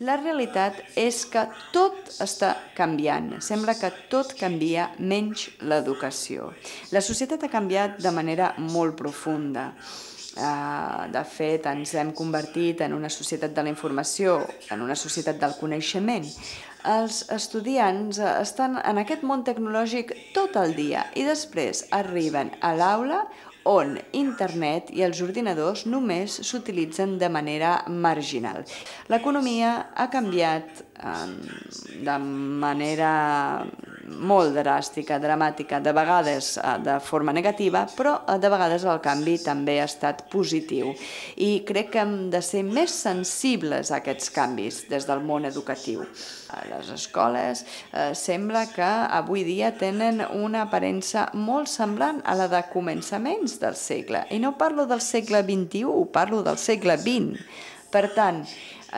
La realitat és que tot està canviant. Sembla que tot canvia menys l'educació. La societat ha canviat de manera molt profunda. De fet, ens hem convertit en una societat de la informació, en una societat del coneixement. Els estudiants estan en aquest món tecnològic tot el dia i després arriben a l'aula on internet i els ordinadors només s'utilitzen de manera marginal. L'economia ha canviat de manera molt dràstica, dramàtica, de vegades de forma negativa, però de vegades el canvi també ha estat positiu. I crec que hem de ser més sensibles a aquests canvis des del món educatiu. Les escoles sembla que avui dia tenen una aparença molt semblant a la de començaments del segle. I no parlo del segle XXI, parlo del segle XX. Per tant,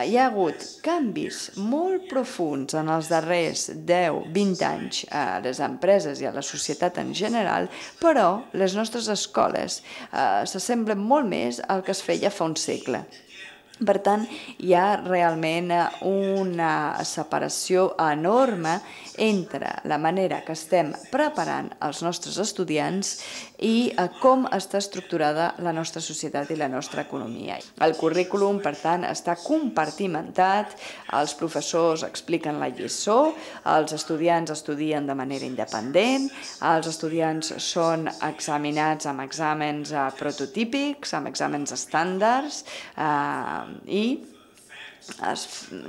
hi ha hagut canvis molt profunds en els darrers 10-20 anys a les empreses i a la societat en general, però les nostres escoles s'assemblen molt més al que es feia fa un segle. Per tant, hi ha realment una separació enorme entre la manera que estem preparant els nostres estudiants i com està estructurada la nostra societat i la nostra economia. El currículum, per tant, està compartimentat, els professors expliquen la lliçó, els estudiants estudien de manera independent, els estudiants són examinats amb exàmens prototípics, amb exàmens estàndards, i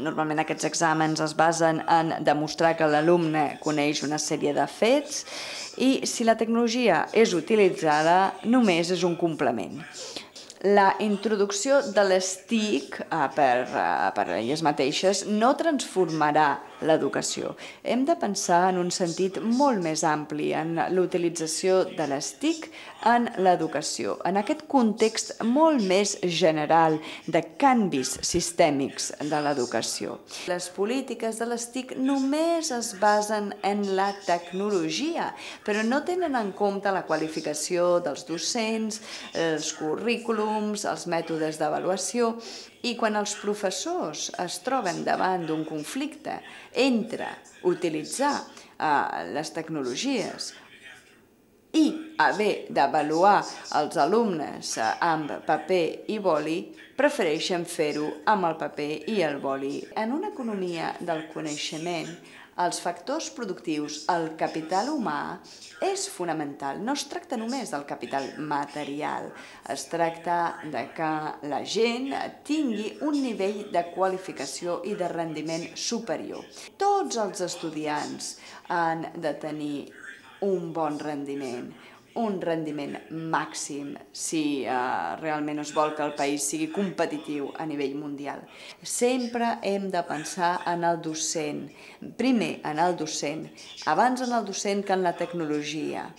normalment aquests exàmens es basen en demostrar que l'alumne coneix una sèrie de fets i si la tecnologia és utilitzada només és un complement. La introducció de les TIC per elles mateixes no transformarà l'educació. Hem de pensar en un sentit molt més ampli en l'utilització de les TIC en l'educació, en aquest context molt més general de canvis sistèmics de l'educació. Les polítiques de les TIC només es basen en la tecnologia, però no tenen en compte la qualificació dels docents, els currículums, els mètodes d'avaluació, i quan els professors es troben davant d'un conflicte entre utilitzar les tecnologies i haver d'avaluar els alumnes amb paper i boli, prefereixen fer-ho amb el paper i el boli. En una economia del coneixement, els factors productius, el capital humà, és fonamental. No es tracta només del capital material, es tracta de que la gent tingui un nivell de qualificació i de rendiment superior. Tots els estudiants han de tenir un bon rendiment, un rendiment màxim si realment es vol que el país sigui competitiu a nivell mundial. Sempre hem de pensar en el docent, primer en el docent, abans en el docent que en la tecnologia.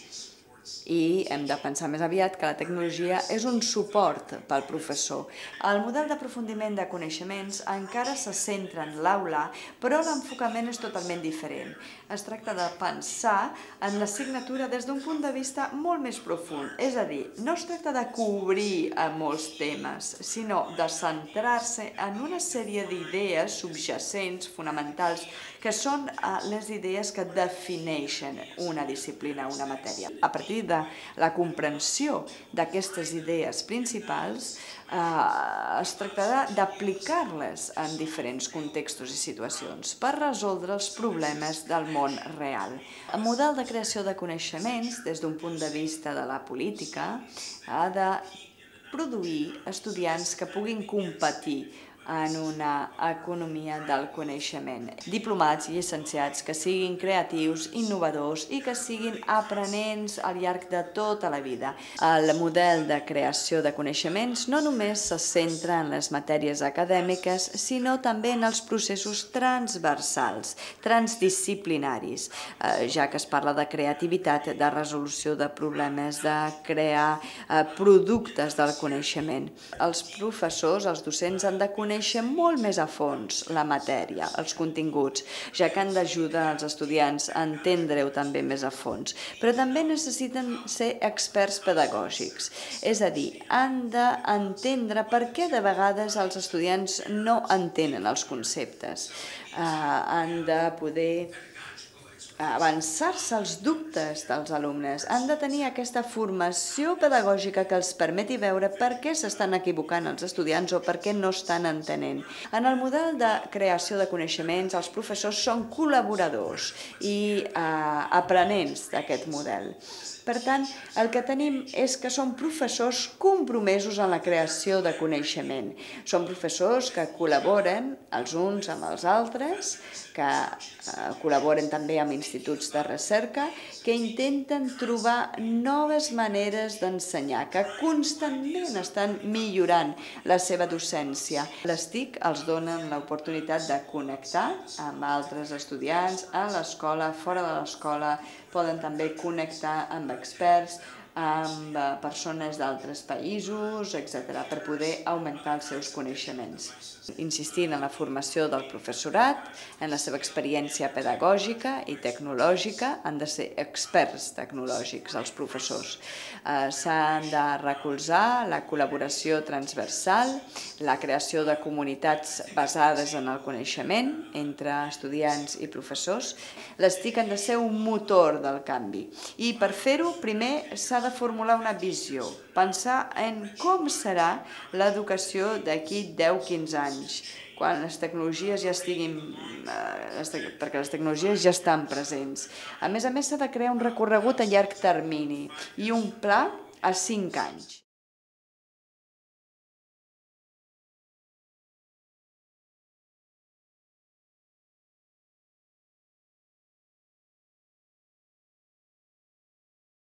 I hem de pensar més aviat que la tecnologia és un suport pel professor. El model d'aprofundiment de coneixements encara se centra en l'aula, però l'enfocament és totalment diferent. Es tracta de pensar en l'assignatura des d'un punt de vista molt més profund, és a dir, no es tracta de cobrir molts temes, sinó de centrar-se en una sèrie d'idees subjacents, fonamentals, que són les idees que defineixen una disciplina, una matèria. A partir de la comprensió d'aquestes idees principals, es tractarà d'aplicar-les en diferents contextos i situacions per resoldre els problemes del món real. El model de creació de coneixements, des d'un punt de vista de la política, ha de produir estudiants que puguin competir en una economia del coneixement. Diplomats i llicenciats que siguin creatius, innovadors i que siguin aprenents al llarg de tota la vida. El model de creació de coneixements no només se centra en les matèries acadèmiques, sinó també en els processos transversals, transdisciplinaris, ja que es parla de creativitat, de resolució de problemes, de crear productes del coneixement. Els professors, els docents, han de conèixer conèixer molt més a fons la matèria, els continguts, ja que han d'ajudar els estudiants a entendre-ho també més a fons. Però també necessiten ser experts pedagògics, és a dir, han d'entendre per què de vegades els estudiants no entenen els conceptes. Han de poder avançar-se als dubtes dels alumnes, han de tenir aquesta formació pedagògica que els permeti veure per què s'estan equivocant els estudiants o per què no estan entenent. En el model de creació de coneixements, els professors són col·laboradors i aprenents d'aquest model. Per tant, el que tenim és que són professors compromesos en la creació de coneixement. Són professors que col·laboren els uns amb els altres, que col·laboren també amb instituts de recerca, que intenten trobar noves maneres d'ensenyar, que constantment estan millorant la seva docència. Les TIC els donen l'oportunitat de connectar amb altres estudiants a l'escola, fora de l'escola, poden també connectar amb experts, amb persones d'altres països, etc., per poder augmentar els seus coneixements. Insistint en la formació del professorat, en la seva experiència pedagògica i tecnològica, han de ser experts tecnològics els professors. S'han de recolzar la col·laboració transversal, la creació de comunitats basades en el coneixement entre estudiants i professors. Les TIC han de ser un motor del canvi i per fer-ho primer s'ha de formular una visió, pensar en com serà l'educació d'aquí 10-15 anys, quan les tecnologies ja estiguin, perquè les tecnologies ja estan presents. A més s'ha de crear un recorregut a llarg termini i un pla a 5 anys.